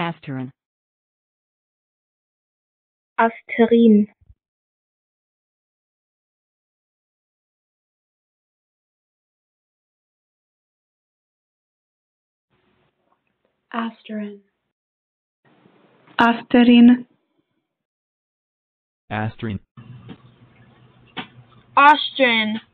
Asterin. Asterin. Asterin. Asterin. Asterin. Asterin.